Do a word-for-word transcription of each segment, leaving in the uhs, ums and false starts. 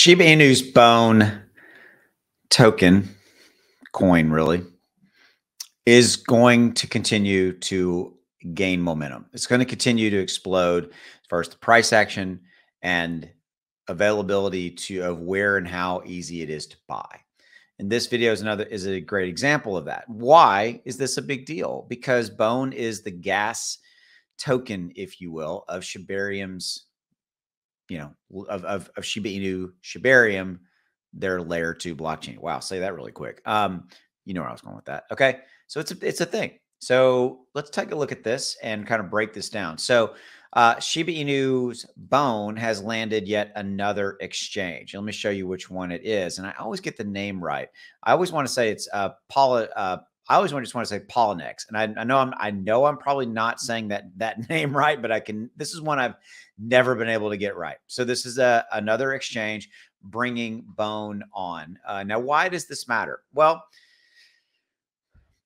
Shiba Inu's Bone token, coin really, is going to continue to gain momentum. It's going to continue to explode. First, the price action and availability to of where and how easy it is to buy. And this video is another is a great example of that. Why is this a big deal? Because Bone is the gas token, if you will, of Shibarium's, you know, of of, of Shiba Inu Shibarium, their layer two blockchain. Wow, say that really quick. Um, you know where I was going with that. Okay, so it's a, it's a thing. So let's take a look at this and kind of break this down. So uh, Shiba Inu's Bone has landed yet another exchange. Let me show you which one it is. And I always get the name right. I always want to say it's uh, Poly, uh I always want to just want to say Poloniex. And I, I know I'm I know I'm probably not saying that that name right, but I can. This is one I've never been able to get right. So this is a, another exchange bringing Bone on. Uh, now, why does this matter? Well,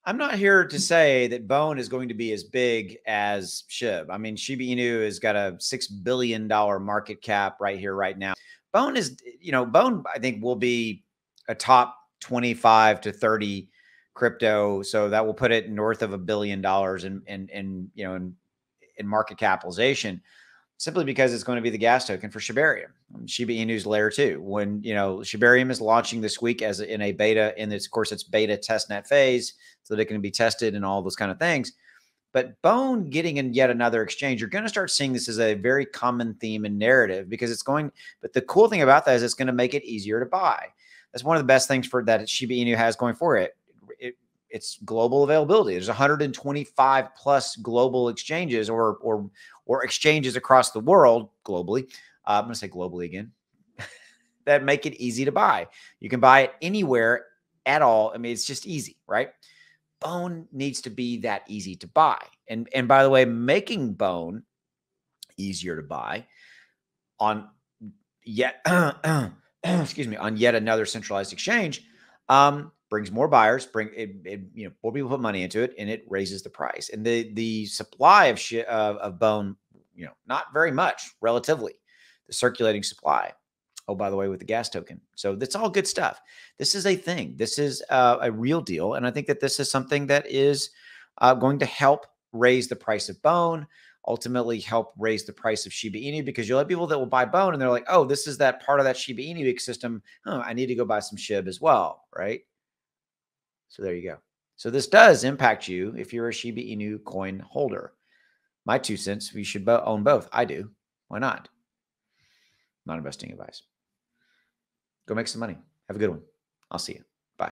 I'm not here to say that Bone is going to be as big as S H I B. I mean, Shiba Inu has got a six billion dollar market cap right here, right now. Bone is, you know, Bone, I think, will be a top twenty-five to thirty crypto. So that will put it north of a billion dollars in, in, in you know, in, in market capitalization, simply because it's going to be the gas token for Shibarium, Shiba Inu's layer two. When, you know, Shibarium is launching this week as in a beta, and it's, of course, it's beta testnet phase, so that it can be tested and all those kind of things. But Bone getting in yet another exchange, you're going to start seeing this as a very common theme and narrative, because it's going, but the cool thing about that is it's going to make it easier to buy. That's one of the best things for that Shiba Inu has going for it. It it's global availability. There's one hundred twenty-five plus global exchanges or, or, or exchanges across the world globally. Uh, I'm going to say globally again, that make it easy to buy. You can buy it anywhere at all. I mean, it's just easy, right? Bone needs to be that easy to buy. And, and by the way, making Bone easier to buy on yet, excuse me, on yet another centralized exchange, um, brings more buyers, bring it, it, you know, more people put money into it, and it raises the price. And the the supply of shi of, of Bone, you know, not very much relatively, the circulating supply. Oh, by the way, with the gas token. So that's all good stuff. This is a thing. This is uh, a real deal, and I think that this is something that is uh, going to help raise the price of Bone. Ultimately, help raise the price of Shiba Inu, because you'll have people that will buy Bone, and they're like, "Oh, this is that part of that Shiba Inu ecosystem. Oh, I need to go buy some S H I B as well, right?" So there you go. So this does impact you if you're a Shiba Inu coin holder. My two cents, we should bo- own both. I do. Why not? Not investing advice. Go make some money. Have a good one. I'll see you.